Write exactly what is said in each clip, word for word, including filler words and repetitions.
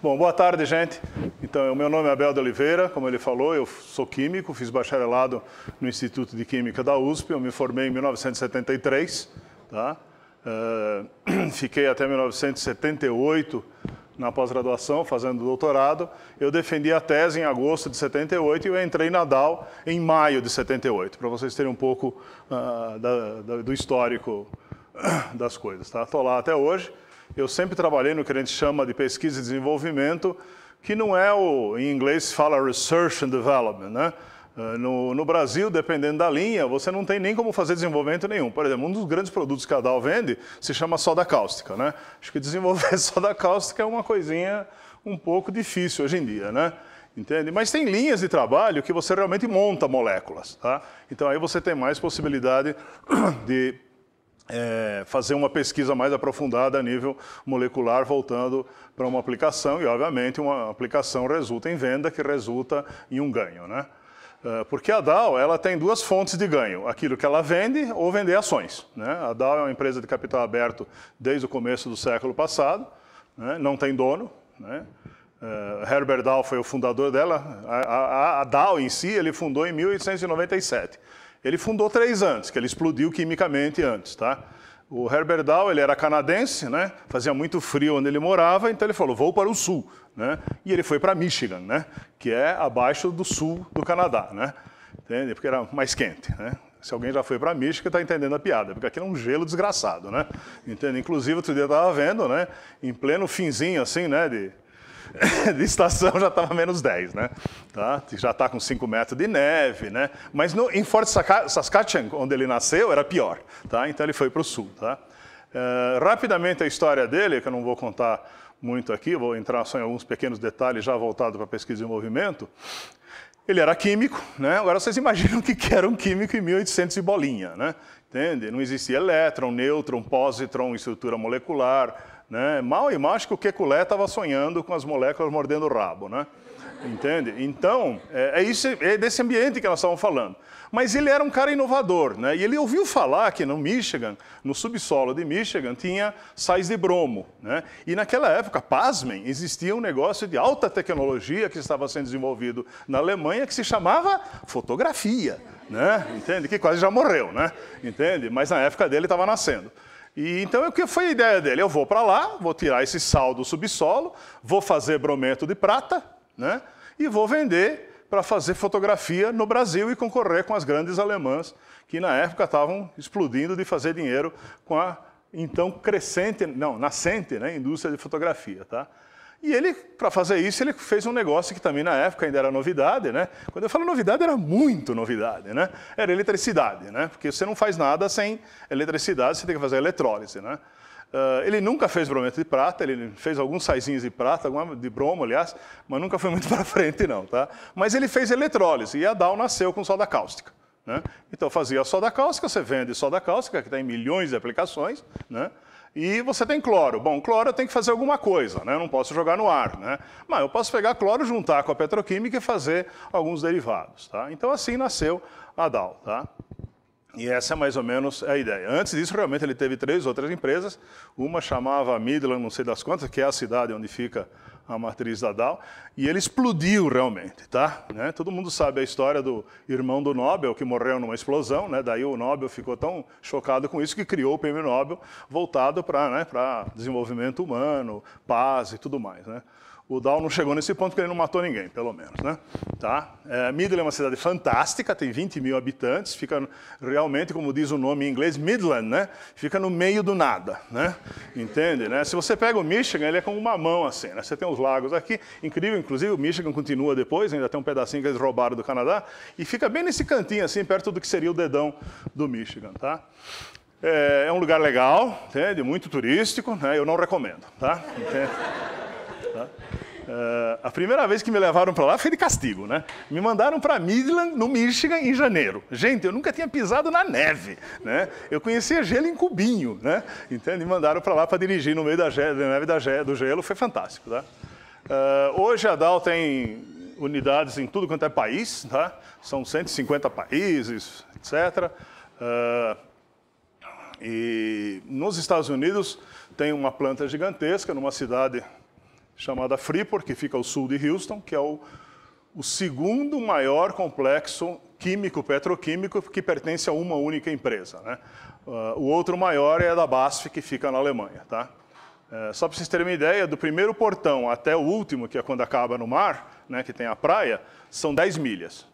Bom, boa tarde, gente. Então, o meu nome é Abel de Oliveira, como ele falou, eu sou químico, fiz bacharelado no Instituto de Química da U S P, eu me formei em mil novecentos e setenta e três, tá? Uh, fiquei até mil novecentos e setenta e oito na pós-graduação, fazendo doutorado. Eu defendi a tese em agosto de setenta e oito e eu entrei na Dow em maio de setenta e oito, para vocês terem um pouco uh, da, da, do histórico das coisas, tá? Estou lá até hoje. Eu sempre trabalhei no que a gente chama de pesquisa e desenvolvimento, que não é o, em inglês se fala research and development, né? No, no Brasil, dependendo da linha, você não tem nem como fazer desenvolvimento nenhum. Por exemplo, um dos grandes produtos que a Dow vende se chama soda cáustica, né? Acho que desenvolver soda cáustica é uma coisinha um pouco difícil hoje em dia, né? Entende? Mas tem linhas de trabalho que você realmente monta moléculas, tá? Então aí você tem mais possibilidade de... É, fazer uma pesquisa mais aprofundada a nível molecular, voltando para uma aplicação, e obviamente uma aplicação resulta em venda, que resulta em um ganho, né? Porque a Dow, ela tem duas fontes de ganho, aquilo que ela vende ou vender ações, né? A Dow é uma empresa de capital aberto desde o começo do século passado, né? Não tem dono, né? Uh, Herbert Dow foi o fundador dela. A, a, a Dow em si, ele fundou em mil oitocentos e noventa e sete. Ele fundou três antes, que ele explodiu quimicamente antes, tá? O Herbert Dow, ele era canadense, né? Fazia muito frio onde ele morava, então ele falou, vou para o sul, né? E ele foi para Michigan, né? Que é abaixo do sul do Canadá, né? Entende? Porque era mais quente, né? Se alguém já foi para Michigan, está entendendo a piada, porque aquilo é um gelo desgraçado, né? Entende? Inclusive, outro dia eu estava vendo, né? Em pleno finzinho, assim, né? De... de estação já estava menos dez, né? Tá? Já está com cinco metros de neve, né? Mas no, em Fort Saskatchewan, onde ele nasceu, era pior, tá? Então ele foi para o sul, tá? Uh, rapidamente a história dele, que eu não vou contar muito aqui, vou entrar só em alguns pequenos detalhes já voltado para pesquisa e desenvolvimento. Ele era químico, né? Agora vocês imaginam o que era um químico em mil e oitocentos e bolinha, né? Entende? Não existia elétron, nêutron, pósitron, estrutura molecular... Né? Mal e mal, acho que o Kekulé estava sonhando com as moléculas mordendo o rabo, né? Entende? Então, é, é, isso, é desse ambiente que nós estávamos falando. Mas ele era um cara inovador, né? E ele ouviu falar que no Michigan, no subsolo de Michigan, tinha sais de bromo, né? E naquela época, pasmem, existia um negócio de alta tecnologia que estava sendo desenvolvido na Alemanha que se chamava fotografia, né? Entende? Que quase já morreu, né? Entende? Mas na época dele estava nascendo. E então, o que foi a ideia dele? Eu vou para lá, vou tirar esse sal do subsolo, vou fazer brometo de prata, né? E vou vender para fazer fotografia no Brasil e concorrer com as grandes alemãs que, na época, estavam explodindo de fazer dinheiro com a, então, crescente, não, nascente, né? Indústria de fotografia, tá? E ele, para fazer isso, ele fez um negócio que também na época ainda era novidade, né? Quando eu falo novidade, era muito novidade, né? Era eletricidade, né? Porque você não faz nada sem eletricidade, você tem que fazer eletrólise, né? Uh, ele nunca fez brometo de prata, ele fez alguns saizinhos de prata, alguma de bromo, aliás, mas nunca foi muito para frente, não, tá? Mas ele fez eletrólise e a Dow nasceu com soda cáustica, né? Então fazia soda cáustica, você vende soda cáustica, que tem milhões de aplicações, né? E você tem cloro. Bom, cloro eu tenho que fazer alguma coisa, né? Eu não posso jogar no ar, né? Mas eu posso pegar cloro, juntar com a petroquímica e fazer alguns derivados, tá? Então assim nasceu a Dow, tá? E essa é mais ou menos a ideia. Antes disso, realmente, ele teve três outras empresas. Uma chamava Midland, não sei das quantas, que é a cidade onde fica a matriz da Dow. E ele explodiu realmente, tá? Né? Todo mundo sabe a história do irmão do Nobel, que morreu numa explosão, né? Daí o Nobel ficou tão chocado com isso que criou o prêmio Nobel voltado para, né, para desenvolvimento humano, paz e tudo mais, né? O Dow não chegou nesse ponto porque ele não matou ninguém, pelo menos, né? Tá? É, Midland é uma cidade fantástica, tem vinte mil habitantes, fica realmente, como diz o nome em inglês, Midland, né? Fica no meio do nada, né? Entende, né? Se você pega o Michigan, ele é como uma mão assim, né? Você tem os lagos aqui, incrível, inclusive o Michigan continua depois, ainda tem um pedacinho que eles roubaram do Canadá, e fica bem nesse cantinho assim, perto do que seria o dedão do Michigan, tá? É, é um lugar legal, entende? Muito turístico, né? Eu não recomendo, tá? Entende? Uh, a primeira vez que me levaram para lá foi de castigo, né? Me mandaram para Midland, no Michigan, em janeiro. Gente, eu nunca tinha pisado na neve, né? Eu conhecia gelo em cubinho, né? Entende? Me mandaram para lá para dirigir no meio da, gelo, da neve da gelo, do gelo, foi fantástico, tá? Uh, hoje a Dow tem unidades em tudo quanto é país, tá? São cento e cinquenta países, etcétera. Uh, e nos Estados Unidos tem uma planta gigantesca numa cidade... chamada Freeport, que fica ao sul de Houston, que é o, o segundo maior complexo químico-petroquímico que pertence a uma única empresa, né? Uh, o outro maior é a da Basf, que fica na Alemanha, tá? Uh, só para vocês terem uma ideia, do primeiro portão até o último, que é quando acaba no mar, né, que tem a praia, são dez milhas,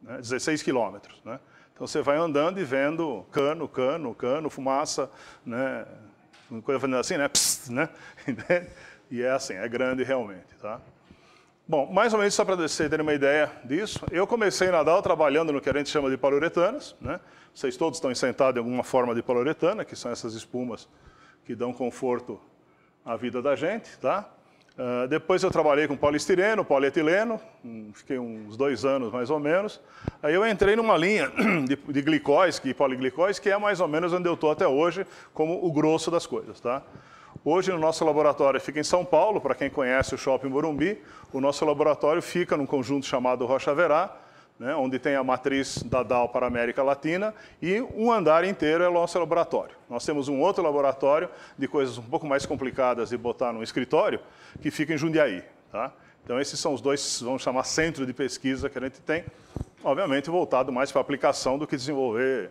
né, dezesseis quilômetros, né? Então você vai andando e vendo cano, cano, cano, fumaça, né? Uma coisa fazendo assim, né? Psst, né? E é assim, é grande realmente, tá? Bom, mais ou menos só para vocês terem uma ideia disso, eu comecei na Dow trabalhando no que a gente chama de poliuretanos, né? Vocês todos estão sentados em alguma forma de poliuretana, que são essas espumas que dão conforto à vida da gente, tá? Uh, depois eu trabalhei com poliestireno, polietileno, um, fiquei uns dois anos mais ou menos. Aí eu entrei numa linha de, de glicóis e poliglicóis, que é mais ou menos onde eu estou até hoje, como o grosso das coisas, tá? Hoje, no nosso laboratório fica em São Paulo, para quem conhece o Shopping Morumbi, o nosso laboratório fica num conjunto chamado Rocha Verá, né, onde tem a matriz da Dow para a América Latina, e um andar inteiro é o nosso laboratório. Nós temos um outro laboratório de coisas um pouco mais complicadas de botar num escritório, que fica em Jundiaí, tá? Então, esses são os dois, vamos chamar, centros de pesquisa que a gente tem, obviamente voltado mais para aplicação do que desenvolver,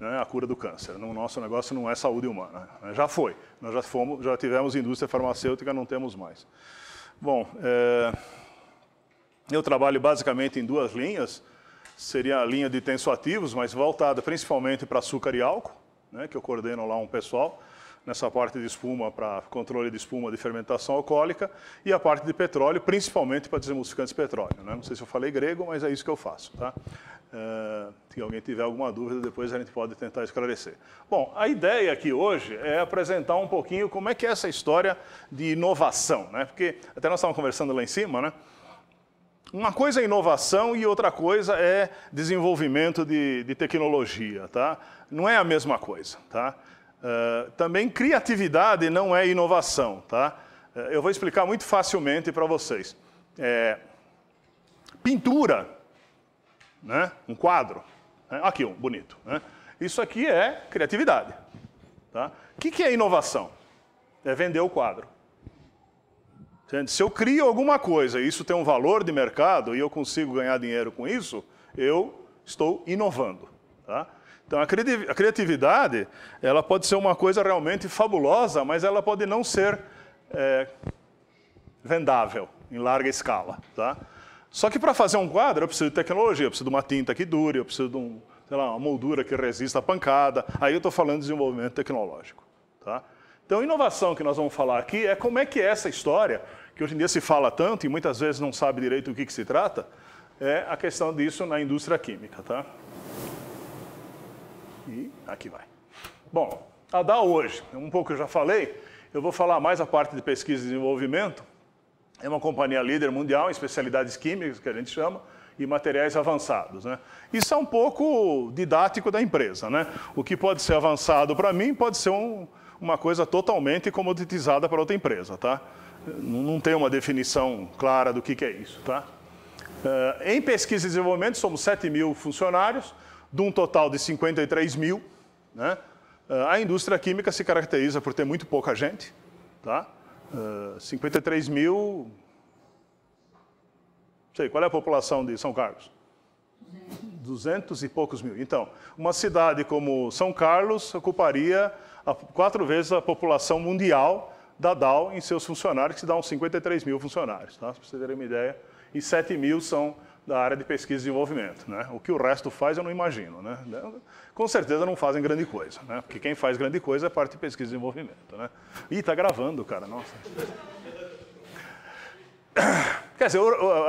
né, a cura do câncer. O nosso negócio não é saúde humana, né? Já foi. Nós já fomos, já tivemos indústria farmacêutica, não temos mais. Bom, é, eu trabalho basicamente em duas linhas. Seria a linha de tensoativos, mas voltada principalmente para açúcar e álcool, né, que eu coordeno lá um pessoal, nessa parte de espuma, para controle de espuma de fermentação alcoólica, e a parte de petróleo, principalmente para desmulsificantes de petróleo, né? Não sei se eu falei grego, mas é isso que eu faço, tá? Uh, se alguém tiver alguma dúvida, depois a gente pode tentar esclarecer. Bom, a ideia aqui hoje é apresentar um pouquinho como é que é essa história de inovação, né? Porque até nós estávamos conversando lá em cima, né? Uma coisa é inovação e outra coisa é desenvolvimento de, de tecnologia, tá? Não é a mesma coisa, tá? Uh, também criatividade não é inovação, tá? Uh, eu vou explicar muito facilmente para vocês. É, pintura, né? Um quadro, né? Aqui um, bonito, né? Isso aqui é criatividade, tá? O que, que é inovação? É vender o quadro. Entende? Se eu crio alguma coisa e isso tem um valor de mercado e eu consigo ganhar dinheiro com isso, eu estou inovando, tá? Então, a criatividade, ela pode ser uma coisa realmente fabulosa, mas ela pode não ser é, vendável em larga escala, tá? Só que para fazer um quadro, eu preciso de tecnologia, eu preciso de uma tinta que dure, eu preciso de um, sei lá, uma moldura que resista à pancada. Aí eu estou falando de desenvolvimento tecnológico, tá? Então, a inovação que nós vamos falar aqui é como é que é essa história, que hoje em dia se fala tanto e muitas vezes não sabe direito do que, que se trata, é a questão disso na indústria química, tá? E aqui vai. Bom, a Dow hoje, um pouco eu já falei, eu vou falar mais a parte de pesquisa e desenvolvimento. É uma companhia líder mundial em especialidades químicas, que a gente chama, e materiais avançados, né? Isso é um pouco didático da empresa, né? O que pode ser avançado para mim pode ser um, uma coisa totalmente comoditizada para outra empresa, tá? Não tem uma definição clara do que, que é isso, tá? Uh, em pesquisa e desenvolvimento, somos sete mil funcionários, de um total de cinquenta e três mil, né? A indústria química se caracteriza por ter muito pouca gente, tá? Uh, cinquenta e três mil, não sei, qual é a população de São Carlos? duzentos e poucos mil. Então, uma cidade como São Carlos ocuparia a, quatro vezes a população mundial da Dow em seus funcionários, que se dá uns cinquenta e três mil funcionários, tá? Para vocês terem uma ideia, e sete mil são da área de pesquisa e desenvolvimento, né? O que o resto faz eu não imagino, né? Com certeza não fazem grande coisa, né? Porque quem faz grande coisa é a parte de pesquisa e desenvolvimento, né? Ih, tá gravando, cara, nossa. Quer dizer, o,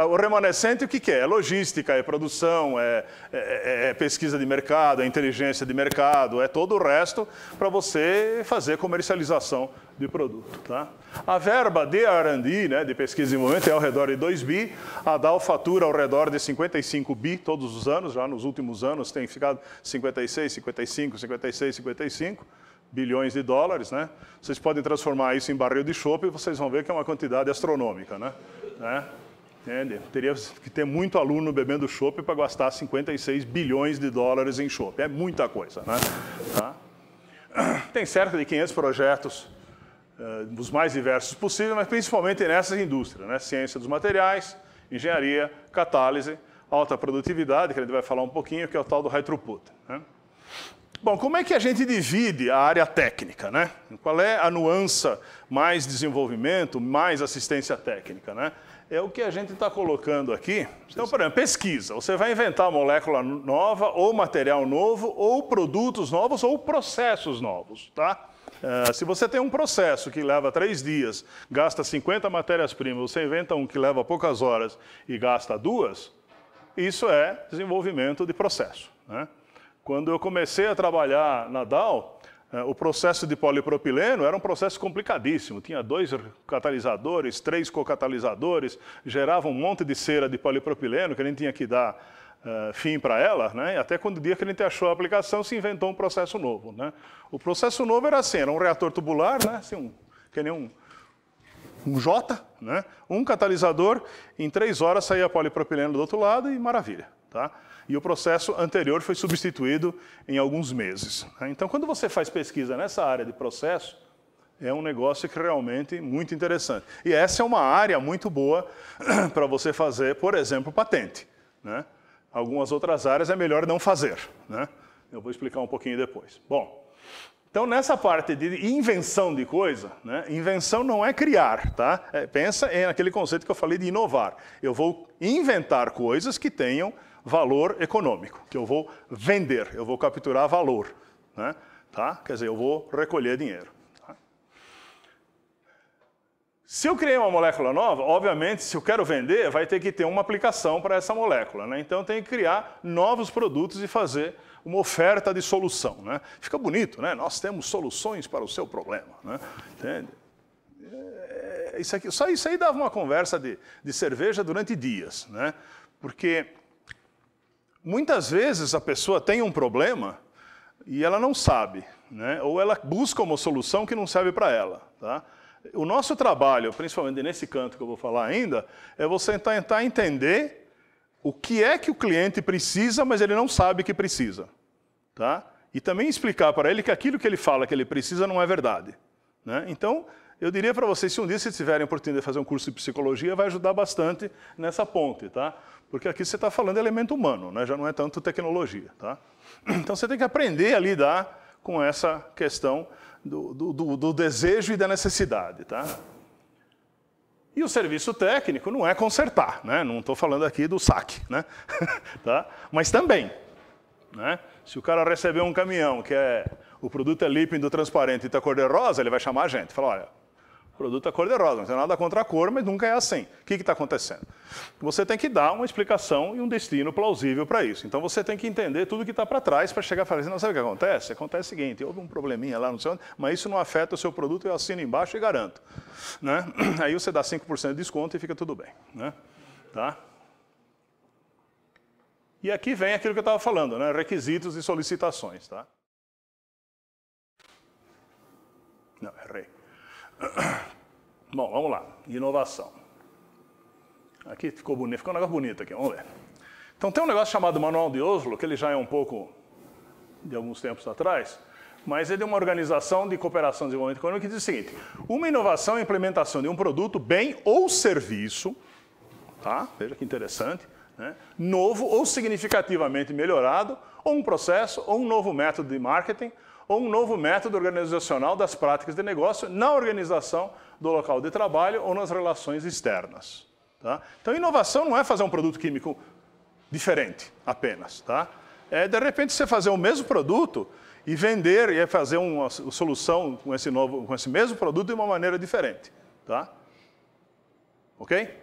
o remanescente o que, que é? É logística, é produção, é, é, é pesquisa de mercado, é inteligência de mercado, é todo o resto para você fazer comercialização de produto, tá? A verba de R and D, né, de pesquisa e desenvolvimento, é ao redor de dois bi, a Dow fatura ao redor de cinquenta e cinco bi todos os anos, já nos últimos anos tem ficado cinquenta e seis, cinquenta e cinco, cinquenta e seis, cinquenta e cinco bilhões de dólares, né? Vocês podem transformar isso em barril de chope e vocês vão ver que é uma quantidade astronômica, né? É, entende? Teria que ter muito aluno bebendo chope para gastar cinquenta e seis bilhões de dólares em chope. É muita coisa, né? Tá? Tem cerca de quinhentos projetos uh, dos mais diversos possíveis, mas principalmente nessas indústrias, né? Ciência dos materiais, engenharia, catálise, alta produtividade, que a gente vai falar um pouquinho, que é o tal do high throughput, né? Bom, como é que a gente divide a área técnica, né? Qual é a nuança mais desenvolvimento, mais assistência técnica, né? É o que a gente está colocando aqui. Então, por exemplo, pesquisa. Você vai inventar molécula nova, ou material novo, ou produtos novos, ou processos novos, tá? Uh, se você tem um processo que leva três dias, gasta cinquenta matérias-primas, você inventa um que leva poucas horas e gasta duas, isso é desenvolvimento de processo, né? Quando eu comecei a trabalhar na Dow, o processo de polipropileno era um processo complicadíssimo. Tinha dois catalisadores, três cocatalisadores, gerava um monte de cera de polipropileno que a gente tinha que dar uh, fim para ela, né? E até quando o dia que a gente achou a aplicação, se inventou um processo novo, né? O processo novo era assim, era um reator tubular, né? Assim, um, que nem um... um J, né? Um catalisador, em três horas saía polipropileno do outro lado e maravilha, tá? E o processo anterior foi substituído em alguns meses, né? Então, quando você faz pesquisa nessa área de processo, é um negócio que realmente é muito interessante. E essa é uma área muito boa para você fazer, por exemplo, patente, né? Algumas outras áreas é melhor não fazer, né? Eu vou explicar um pouquinho depois. Bom... Então, nessa parte de invenção de coisa, né? Invenção não é criar, tá? É, pensa naquele conceito que eu falei de inovar. Eu vou inventar coisas que tenham valor econômico, que eu vou vender, eu vou capturar valor, né? Tá? Quer dizer, eu vou recolher dinheiro. Tá? Se eu criei uma molécula nova, obviamente, se eu quero vender, vai ter que ter uma aplicação para essa molécula, né? Então, eu tenho que criar novos produtos e fazer uma oferta de solução, né? Fica bonito, né? Nós temos soluções para o seu problema, né? Entende? É, isso aqui, só isso aí dava uma conversa de, de cerveja durante dias, né? Porque muitas vezes a pessoa tem um problema e ela não sabe, né? Ou ela busca uma solução que não serve para ela, tá? O nosso trabalho, principalmente nesse canto que eu vou falar ainda, é você tentar entender o que é que o cliente precisa, mas ele não sabe que precisa, tá? E também explicar para ele que aquilo que ele fala que ele precisa não é verdade, né? Então, eu diria para vocês, se um dia vocês tiverem a oportunidade de fazer um curso de psicologia, vai ajudar bastante nessa ponte, tá? Porque aqui você está falando de elemento humano, né? Já não é tanto tecnologia, tá? Então, você tem que aprender a lidar com essa questão do, do, do desejo e da necessidade, tá? E o serviço técnico não é consertar, né? Não estou falando aqui do saque, né? Tá? Mas também, né? Se o cara receber um caminhão que é o produto é límpido, transparente e está cor-de-rosa, ele vai chamar a gente. Fala, olha, o produto é cor-de-rosa, não tem nada contra a cor, mas nunca é assim. O que está acontecendo? Você tem que dar uma explicação e um destino plausível para isso. Então você tem que entender tudo que está para trás para chegar e falar assim, não sabe o que acontece? Acontece o seguinte, houve um probleminha lá, não sei onde, mas isso não afeta o seu produto, eu assino embaixo e garanto, né? Aí você dá cinco por cento de desconto e fica tudo bem, né? Tá? E aqui vem aquilo que eu estava falando, né? Requisitos e solicitações, tá? Não, errei. Bom, vamos lá, inovação. Aqui ficou bonito, ficou um negócio bonito aqui, vamos ver. Então tem um negócio chamado Manual de Oslo, que ele já é um pouco de alguns tempos atrás, mas ele é uma organização de cooperação e desenvolvimento econômico que diz o seguinte, uma inovação é a implementação de um produto, bem ou serviço, tá? Veja que interessante, né? Novo ou significativamente melhorado, ou um processo, ou um novo método de marketing, ou um novo método organizacional das práticas de negócio na organização do local de trabalho ou nas relações externas, tá? Então, inovação não é fazer um produto químico diferente apenas, tá? É, de repente, você fazer o mesmo produto e vender e fazer uma solução com esse, novo, com esse mesmo produto de uma maneira diferente, tá? Ok?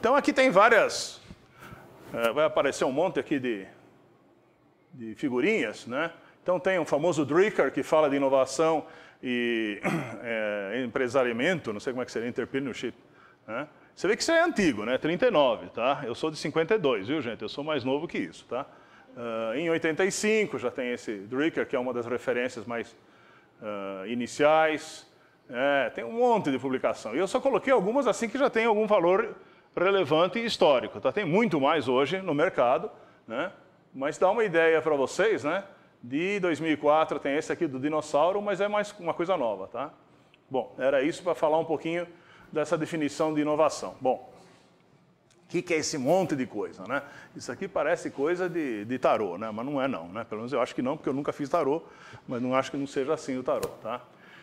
Então, aqui tem várias... É, vai aparecer um monte aqui de, de figurinhas, né? Então tem um famoso Drucker que fala de inovação e é, empresariamento, não sei como é que seria, entrepreneurship, né? Você vê que isso é antigo, né? trinta e nove, tá? Eu sou de cinquenta e dois, viu, gente? Eu sou mais novo que isso, tá? Uh, em oitenta e cinco já tem esse Drucker, que é uma das referências mais uh, iniciais. É, tem um monte de publicação. E eu só coloquei algumas assim que já tem algum valor relevante e histórico, tá? Tem muito mais hoje no mercado, né? Mas dá uma ideia para vocês, né? De dois mil e quatro tem esse aqui do dinossauro, mas é mais uma coisa nova, tá? Bom, era isso para falar um pouquinho dessa definição de inovação. Bom, o que, que é esse monte de coisa, né? Isso aqui parece coisa de, de tarô, né? Mas não é não, né? Pelo menos eu acho que não, porque eu nunca fiz tarô, mas não acho que não seja assim o tarô, tá?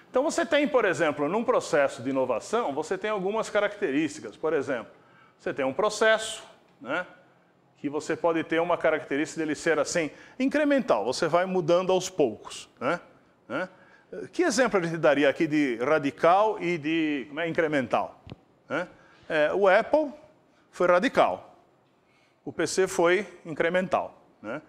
Então você tem, por exemplo, num processo de inovação, você tem algumas características. Por exemplo, você tem um processo, né? Que você pode ter uma característica dele ser assim, incremental, você vai mudando aos poucos, né? né? Que exemplo a gente daria aqui de radical e de como é, incremental? Né? É, o Apple foi radical, o P C foi incremental. Né?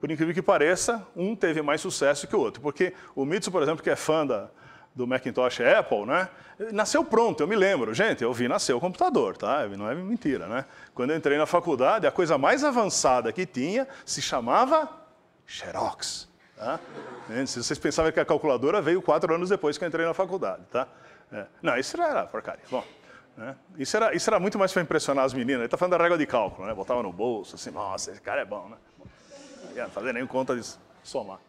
Por incrível que pareça, um teve mais sucesso que o outro, porque o Mitsu, por exemplo, que é fã da, do Macintosh Apple, né? Nasceu pronto, eu me lembro. Gente, eu vi nascer o computador, tá? Não é mentira. Né? Quando eu entrei na faculdade, a coisa mais avançada que tinha se chamava Xerox. Tá? Se vocês pensavam que a calculadora veio quatro anos depois que eu entrei na faculdade, tá? É. Não, isso já era porcaria. Bom, né? isso, era, isso era muito mais para impressionar as meninas. Ele está falando da régua de cálculo, né? Botava no bolso, assim, nossa, esse cara é bom, né? Não ia fazer nem conta de somar.